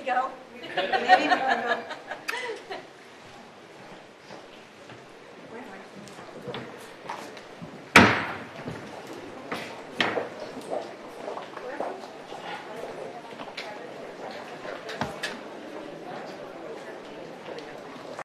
we go. Maybe we can go.